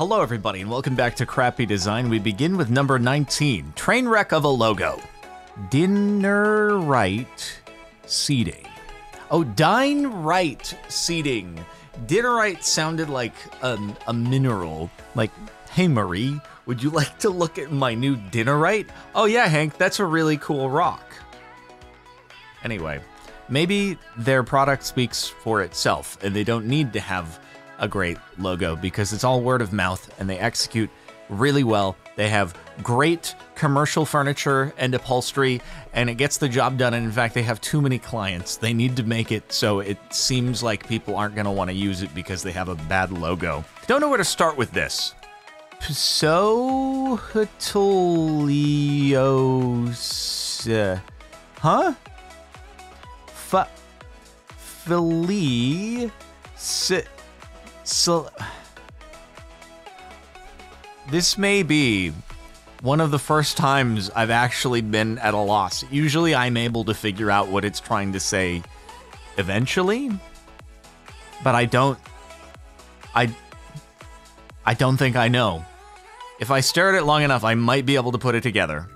Hello everybody and welcome back to Crappy Design. We begin with number 19, train wreck of a logo. Dinner right seating. Oh, dine right seating. Dinner right sounded like a mineral. Like, hey Marie, would you like to look at my new dinner right? Oh yeah, Hank, that's a really cool rock. Anyway, maybe their product speaks for itself and they don't need to have a great logo because it's all word of mouth and they execute really well. They have great commercial furniture and upholstery and it gets the job done. And in fact, they have too many clients. They need to make it so it seems like people aren't going to want to use it because they have a bad logo. Don't know where to start with this. Psohotolios. Huh? Philly. So, this may be one of the first times I've actually been at a loss. Usually I'm able to figure out what it's trying to say eventually, but I don't think I know. If I stare at it long enough, I might be able to put it together.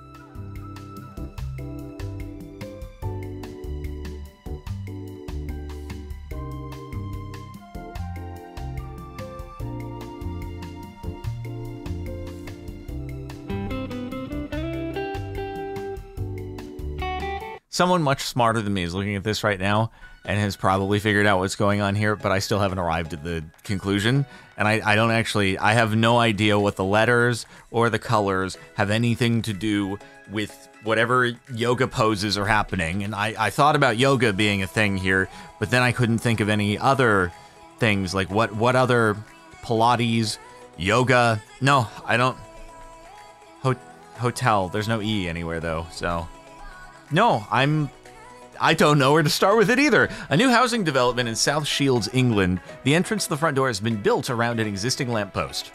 Someone much smarter than me is looking at this right now and has probably figured out what's going on here, but I still haven't arrived at the conclusion. And I have no idea what the letters or the colors have anything to do with whatever yoga poses are happening. And I thought about yoga being a thing here, but then I couldn't think of any other things, like what other Pilates, yoga. No, I don't. Hotel, there's no E anywhere though, so. No, I don't know where to start with it either. A new housing development in South Shields, England. The entrance to the front door has been built around an existing lamppost.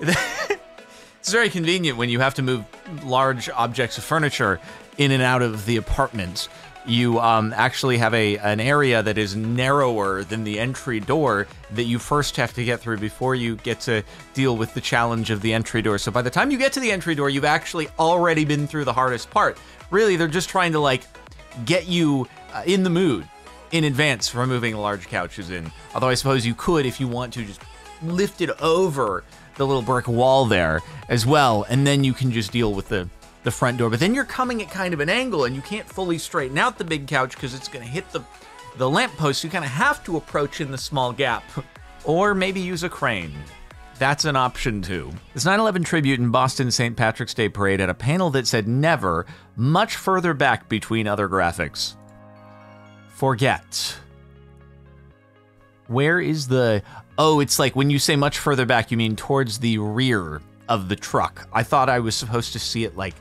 It's very convenient when you have to move large objects of furniture in and out of the apartments. You actually have an area that is narrower than the entry door that you first have to get through before you get to deal with the challenge of the entry door. So by the time you get to the entry door, you've actually already been through the hardest part. Really, they're just trying to, like, get you in the mood in advance for moving large couches in. Although I suppose you could, if you want to, just lift it over the little brick wall there as well, and then you can just deal with the front door. But then you're coming at kind of an angle, and you can't fully straighten out the big couch because it's going to hit the lamppost. You kind of have to approach in the small gap, or maybe use a crane. That's an option too. This 9/11 tribute in Boston St. Patrick's Day Parade had a panel that said never, much further back between other graphics. Forget. Where is the, oh, it's like when you say much further back, you mean towards the rear of the truck. I thought I was supposed to see it like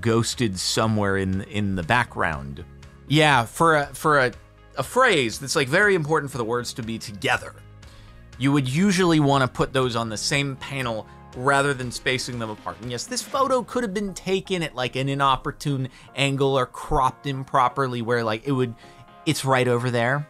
ghosted somewhere in the background. Yeah, for a phrase that's like very important for the words to be together. You would usually want to put those on the same panel rather than spacing them apart. And yes, this photo could have been taken at like an inopportune angle or cropped improperly where like it's right over there.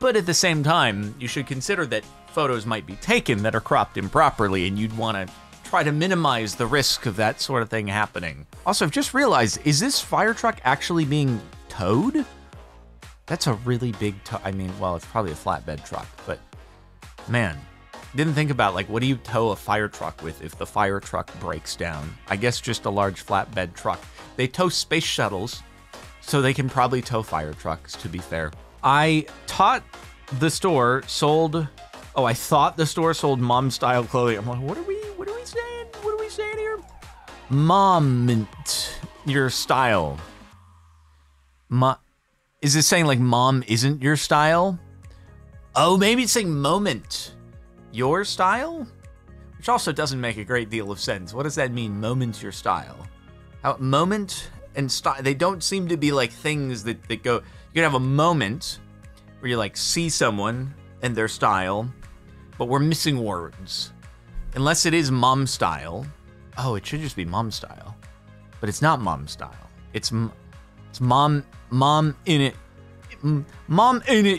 But at the same time, you should consider that photos might be taken that are cropped improperly and you'd want to try to minimize the risk of that sort of thing happening. Also, I've just realized, is this fire truck actually being towed? That's a really big, I mean, well, it's probably a flatbed truck, but man, didn't think about, like, what do you tow a fire truck with if the fire truck breaks down? I guess just a large flatbed truck. They tow space shuttles, so they can probably tow fire trucks, to be fair. I thought the store sold mom-style clothing. I'm like, what are we saying? What are we saying here? Mom-ment your style. Is this saying, like, mom isn't your style? Oh, maybe it's saying moment your style? Which also doesn't make a great deal of sense. What does that mean, moment your style? How, moment and style, they don't seem to be like things that go, you can have a moment where you like see someone and their style, but we're missing words. Unless it is mom style. Oh, it should just be mom style, but it's not mom style. It's mom in it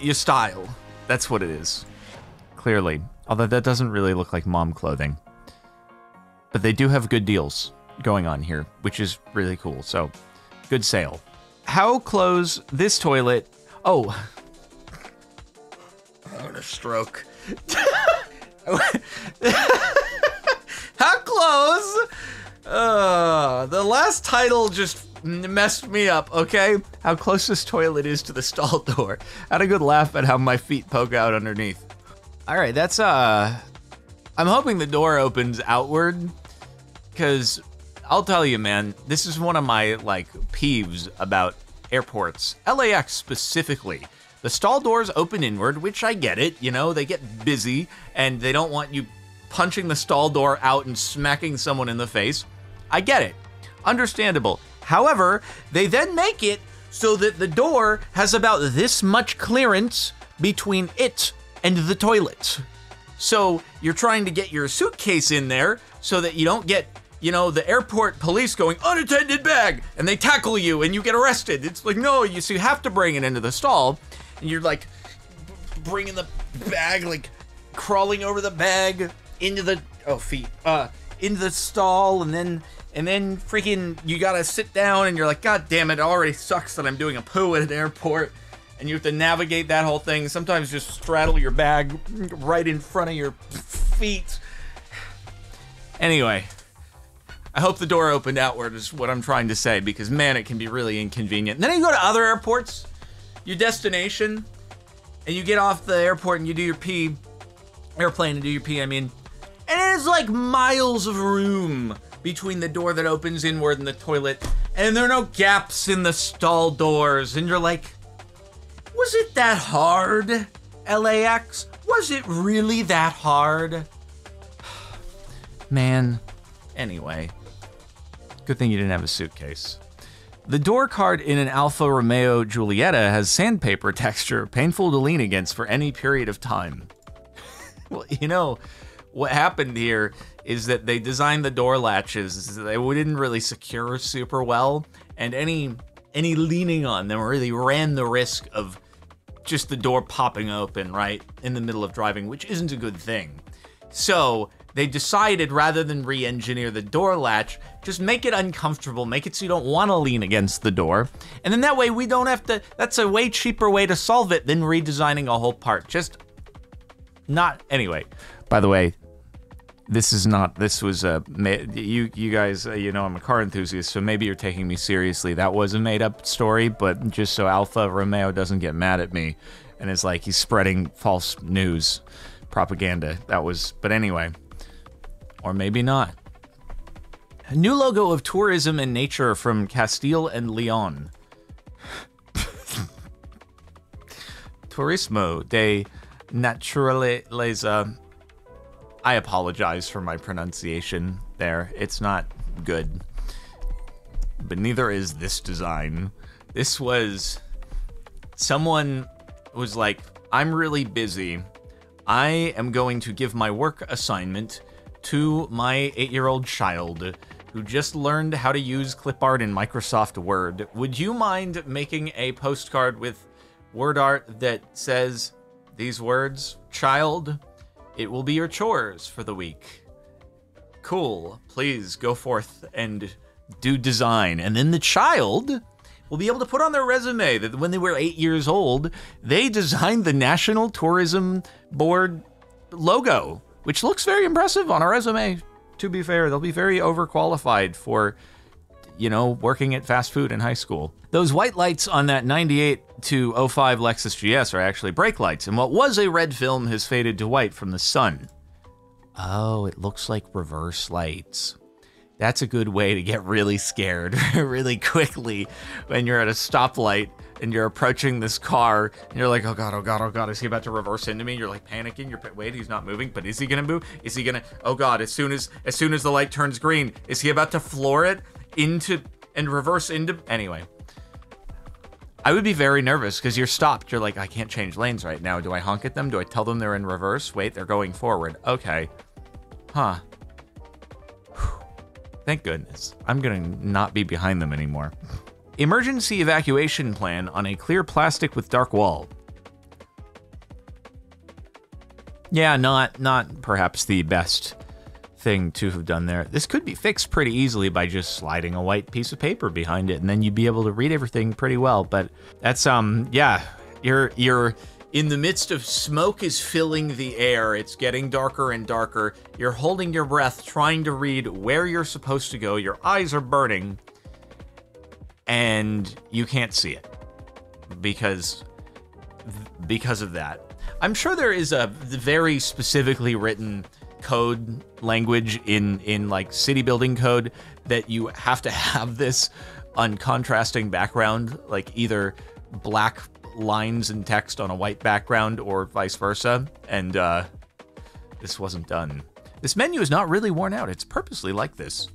your style. That's what it is, clearly. Although that doesn't really look like mom clothing. But they do have good deals going on here, which is really cool. So, good sale. How close this toilet? Oh, I'm having a stroke. How close? The last title just messed me up, okay? How close this toilet is to the stall door. I had a good laugh at how my feet poke out underneath. All right, that's, I'm hoping the door opens outward, because I'll tell you, man, this is one of my, like, peeves about airports. LAX specifically. The stall doors open inward, which I get it, you know, they get busy, and they don't want you punching the stall door out and smacking someone in the face. I get it. Understandable. However, they then make it so that the door has about this much clearance between it and the toilet. So you're trying to get your suitcase in there so that you don't get, you know, the airport police going, unattended bag, and they tackle you and you get arrested. It's like, no, so you have to bring it into the stall. And you're like bringing the bag, like crawling over the bag into the into the stall, and then freaking you gotta sit down, and you're like, God damn it! It already sucks that I'm doing a poo at an airport, and you have to navigate that whole thing. Sometimes just straddle your bag right in front of your feet. Anyway, I hope the door opened outward is what I'm trying to say, because man, it can be really inconvenient. And then you go to other airports. Your destination, and you get off the airport and you do your pee, airplane and do your pee, I mean, and it is like miles of room between the door that opens inward and the toilet, and there are no gaps in the stall doors, and you're like, was it that hard, LAX? Was it really that hard? Man, anyway, good thing you didn't have a suitcase. The door card in an Alfa Romeo Giulietta has sandpaper texture, painful to lean against for any period of time. Well, you know, what happened here is that they designed the door latches. They didn't really secure super well, and any leaning on them really ran the risk of just the door popping open right in the middle of driving, which isn't a good thing. So they decided, rather than re-engineer the door latch, just make it uncomfortable, make it so you don't want to lean against the door. And then that way we don't have to, that's a way cheaper way to solve it than redesigning a whole part. Just not, anyway. By the way, this is not, this was a, you guys, you know I'm a car enthusiast, so maybe you're taking me seriously. That was a made up story, but just so Alfa Romeo doesn't get mad at me and it's like he's spreading false news, propaganda. That was, but anyway. Or maybe not. A new logo of tourism and nature from Castile and Leon. Turismo de naturaleza. I apologize for my pronunciation there. It's not good. But neither is this design. This was... someone was like, I'm really busy. I am going to give my work assignment to my 8-year-old child who just learned how to use clip art in Microsoft Word. Would you mind making a postcard with word art that says these words? Child, it will be your chores for the week. Cool, please go forth and do design. And then the child will be able to put on their resume that when they were 8 years old, they designed the National Tourism Board logo, which looks very impressive on a resume. To be fair, they'll be very overqualified for, you know, working at fast food in high school. Those white lights on that 98 to 05 Lexus GS are actually brake lights, and what was a red film has faded to white from the sun. Oh, it looks like reverse lights. That's a good way to get really scared really quickly when you're at a stoplight and you're approaching this car, and you're like, oh God, oh God, oh God, is he about to reverse into me? You're like panicking, you're, wait, he's not moving, but is he gonna move? Is he gonna, oh God, as soon as the light turns green, is he about to floor it into, and reverse into, anyway. I would be very nervous, because you're stopped. You're like, I can't change lanes right now. Do I honk at them? Do I tell them they're in reverse? Wait, they're going forward, okay. Huh. Whew. Thank goodness. I'm gonna not be behind them anymore. Emergency evacuation plan on a clear plastic with dark wall. Yeah, not perhaps the best thing to have done there. This could be fixed pretty easily by just sliding a white piece of paper behind it, and then you'd be able to read everything pretty well. But that's, yeah, you're in the midst of smoke is filling the air. It's getting darker and darker. You're holding your breath, trying to read where you're supposed to go. Your eyes are burning, and you can't see it because of that. I'm sure there is a very specifically written code language in like city building code that you have to have this uncontrasting background, like either black lines and text on a white background or vice versa, and this wasn't done. This menu is not really worn out. It's purposely like this.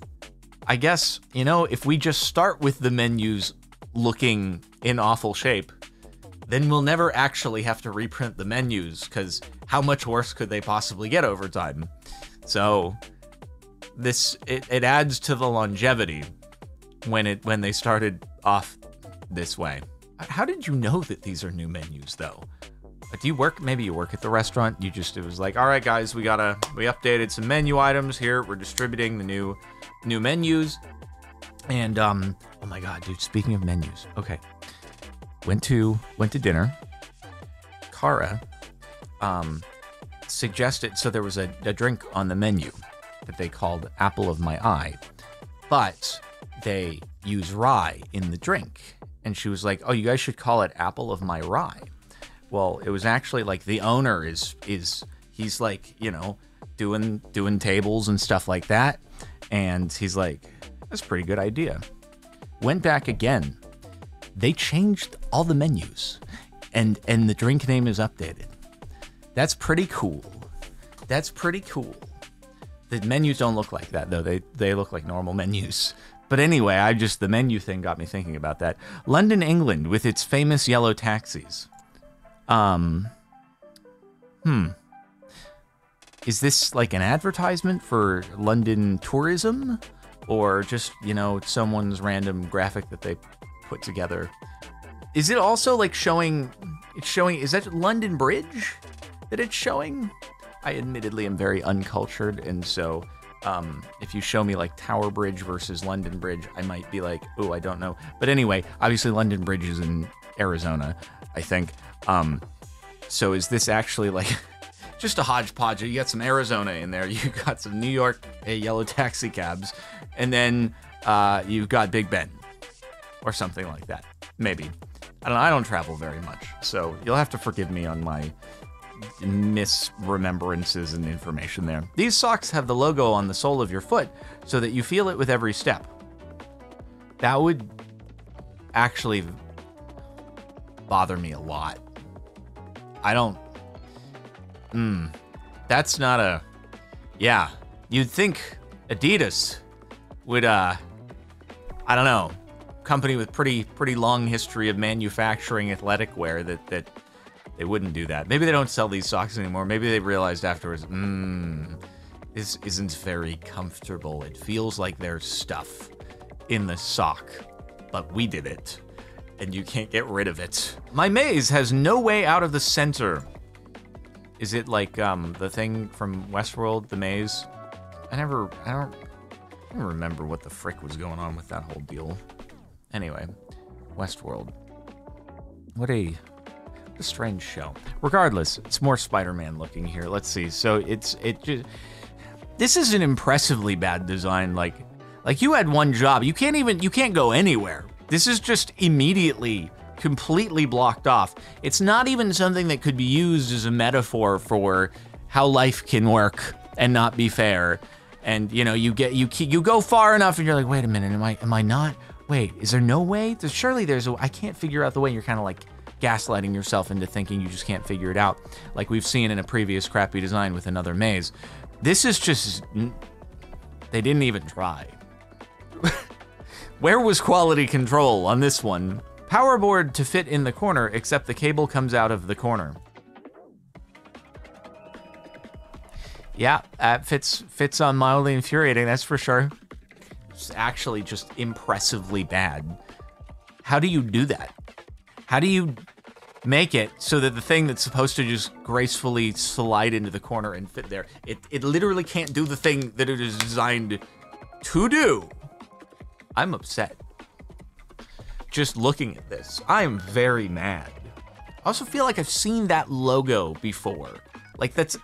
I guess, you know, if we just start with the menus looking in awful shape, then we'll never actually have to reprint the menus, because how much worse could they possibly get over time? So this, it adds to the longevity when they started off this way. How did you know that these are new menus, though? Do you work? Maybe you work at the restaurant. You just, it was like, all right, guys, we updated some menu items here. We're distributing the new menus. And, oh my God, dude, speaking of menus. Okay. Went to dinner. Cara, suggested, so there was a drink on the menu that they called Apple of My Eye, but they use rye in the drink. And she was like, oh, you guys should call it Apple of My Rye. Well, it was actually like the owner is he's like, you know, doing tables and stuff like that. And he's like, that's a pretty good idea. Went back again. They changed all the menus and the drink name is updated. That's pretty cool. That's pretty cool. The menus don't look like that, though. They look like normal menus. But anyway, the menu thing got me thinking about that. London, England, with its famous yellow taxis. Is this like an advertisement for London tourism? Or just, you know, someone's random graphic that they put together? Is it also like showing, is that London Bridge that it's showing? I admittedly am very uncultured, and so if you show me like Tower Bridge versus London Bridge, I might be like, oh, I don't know. But anyway, obviously London Bridge is in Arizona, I think. So is this actually like just a hodgepodge? You got some Arizona in there. You got some New York yellow taxi cabs, and then you've got Big Ben or something like that. Maybe. I don't know. I don't travel very much, so you'll have to forgive me on my misremembrances and information there. These socks have the logo on the sole of your foot so that you feel it with every step. That would actually bother me a lot. I don't, that's not a, yeah, you'd think Adidas would, I don't know, company with pretty long history of manufacturing athletic wear that they wouldn't do that. Maybe they don't sell these socks anymore. Maybe they realized afterwards, this isn't very comfortable. It feels like there's stuff in the sock, but we did it, and you can't get rid of it. My maze has no way out of the center. Is it like the thing from Westworld, the maze? I don't remember what the frick was going on with that whole deal. Anyway, Westworld. What a strange show. Regardless, it's more Spider-Man looking here. Let's see. So this is an impressively bad design. Like you had one job. You can't go anywhere. This is just immediately completely blocked off. It's not even something that could be used as a metaphor for how life can work and not be fair. And you know, you go far enough and you're like, wait a minute, am I not? Wait, is there no way? Surely there's a, I can't figure out the way. And you're kind of like gaslighting yourself into thinking you just can't figure it out, like we've seen in a previous Crappy Design with another maze. This is just, they didn't even try. Where was quality control on this one? Power board to fit in the corner, except the cable comes out of the corner. Yeah, that fits on mildly infuriating, that's for sure. It's actually just impressively bad. How do you do that? How do you make it so that the thing that's supposed to just gracefully slide into the corner and fit there, it literally can't do the thing that it is designed to do. I'm upset. Just looking at this, I'm very mad. I also feel like I've seen that logo before. Like, that's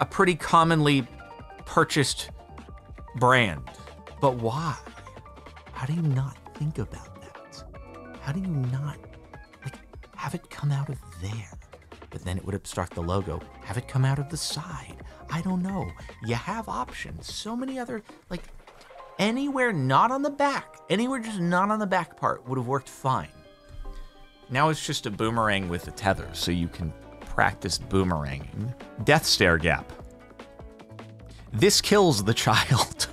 a pretty commonly purchased brand. But why? How do you not think about that? How do you not, like, have it come out of there? But then it would obstruct the logo. Have it come out of the side. I don't know. You have options. So many other, like, anywhere not on the back, anywhere just not on the back part would have worked fine. Now it's just a boomerang with a tether, so you can practice boomeranging. Death stare gap. This kills the child.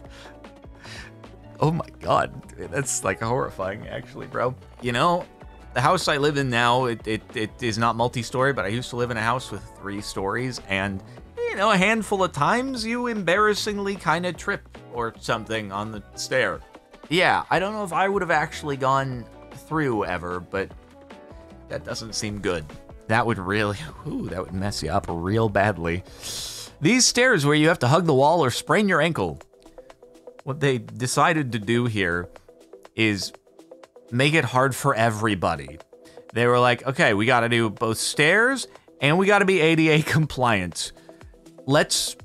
Oh my God, that's like horrifying actually, bro. You know, the house I live in now, it is not multi-story, but I used to live in a house with 3 stories, and you know, a handful of times you embarrassingly kind of trip or something on the stair. Yeah, I don't know if I would have actually gone through ever, but that doesn't seem good. That would really, ooh, that would mess you up real badly. These stairs where you have to hug the wall or sprain your ankle. What they decided to do here is make it hard for everybody. They were like, okay, we gotta do both stairs and we gotta be ADA compliant. Let's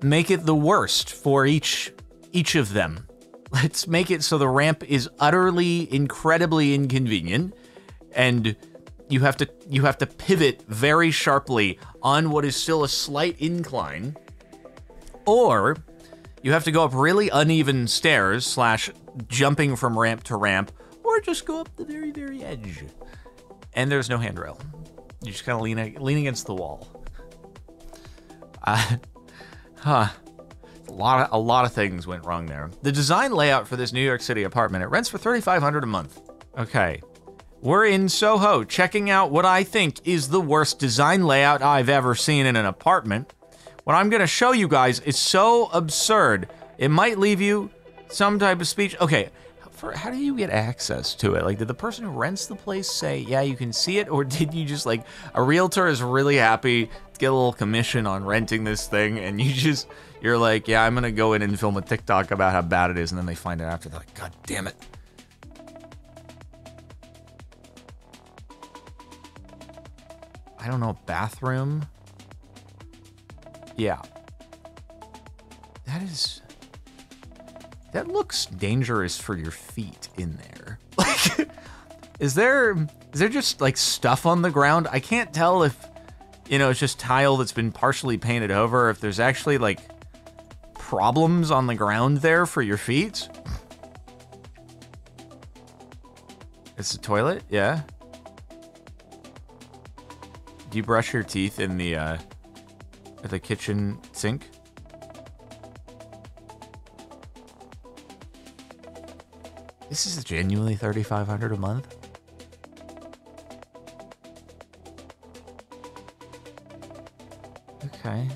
make it the worst for each of them. Let's make it so the ramp is utterly, incredibly inconvenient, and you have to pivot very sharply on what is still a slight incline, or you have to go up really uneven stairs / jumping from ramp to ramp, or just go up the very, very edge. And there's no handrail. You just kind of lean against the wall. A lot of things went wrong there. The design layout for this New York City apartment, it rents for $3,500 a month. Okay. We're in Soho, checking out what I think is the worst design layout I've ever seen in an apartment. What I'm gonna show you guys is so absurd, it might leave you some type of speech. Okay, how do you get access to it? Like, did the person who rents the place say, yeah, you can see it? Or did you just, like, a realtor is really happy to get a little commission on renting this thing, and you're like, yeah, I'm gonna go in and film a TikTok about how bad it is, and then they find it after, they're like, God damn it. I don't know, bathroom? Yeah. That looks dangerous for your feet in there. Like, is there just like stuff on the ground? I can't tell if, you know, it's just tile that's been partially painted over, if there's actually like problems on the ground there for your feet. It's a toilet, yeah. Do you brush your teeth in the, at the kitchen sink? This is genuinely $3,500 a month. Okay.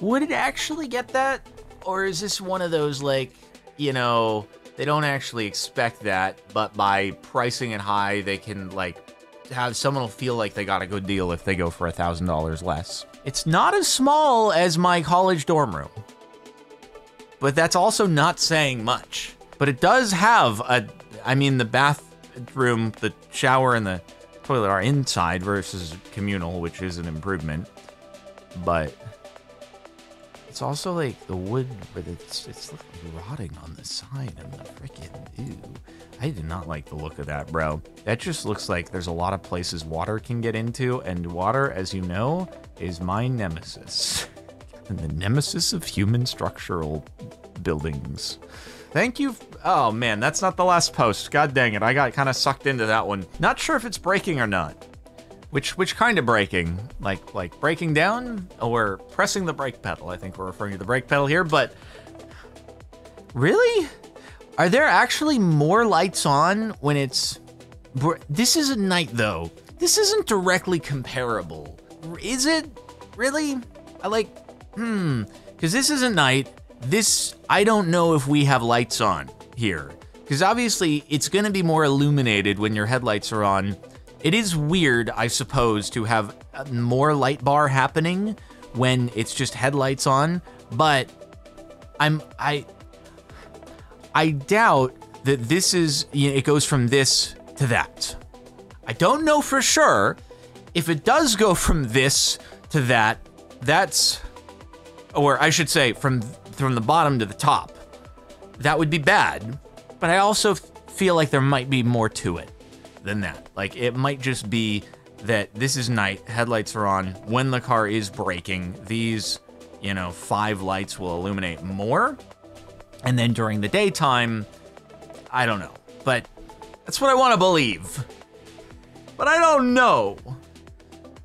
Would it actually get that? Or is this one of those, like, you know, they don't actually expect that, but by pricing it high, they can, like, have someone will feel like they got a good deal if they go for $1,000 less. It's not as small as my college dorm room, but that's also not saying much. But it does have a, I mean, the bathroom, the shower and the toilet are inside versus communal, which is an improvement. But it's also like the wood, but it's like rotting on the side and the frickin', ew. I did not like the look of that, bro. That just looks like there's a lot of places water can get into, and water, as you know, is my nemesis. And the nemesis of human structural buildings. Thank you. Oh man, that's not the last post. God dang it, I got kind of sucked into that one. Not sure if it's breaking or not. Which kind of breaking? Like breaking down or pressing the brake pedal? I think we're referring to the brake pedal here, but really? Are there actually more lights on when it's, this is at night though. This isn't directly comparable. Is it? Really? I like, because this isn't night. This, I don't know if we have lights on here. because obviously it's going to be more illuminated when your headlights are on. It is weird, I suppose, to have more light bar happening when it's just headlights on, but I doubt that this is, you know, it goes from this to that. I don't know for sure. If it does go from this to that, that's, or I should say from the bottom to the top, that would be bad. But I also feel like there might be more to it than that. Like, it might just be that this is night, headlights are on, when the car is braking, these, you know, 5 lights will illuminate more. And then during the daytime, I don't know. But that's what I want to believe. But I don't know.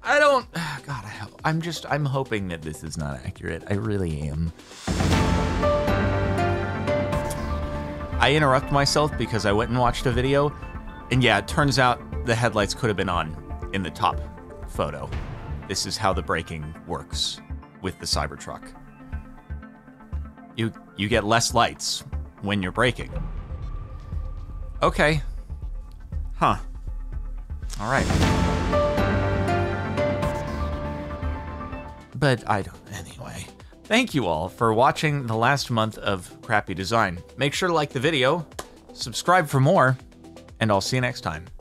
I don't, God, I'm hoping that this is not accurate. I really am. I interrupt myself because I went and watched a video, and yeah, it turns out the headlights could have been on in the top photo. This is how the braking works with the Cybertruck. You get less lights when you're braking. Okay. Huh. All right. But I don't, anyway. Thank you all for watching the last month of Crappy Design. Make sure to like the video, subscribe for more, and I'll see you next time.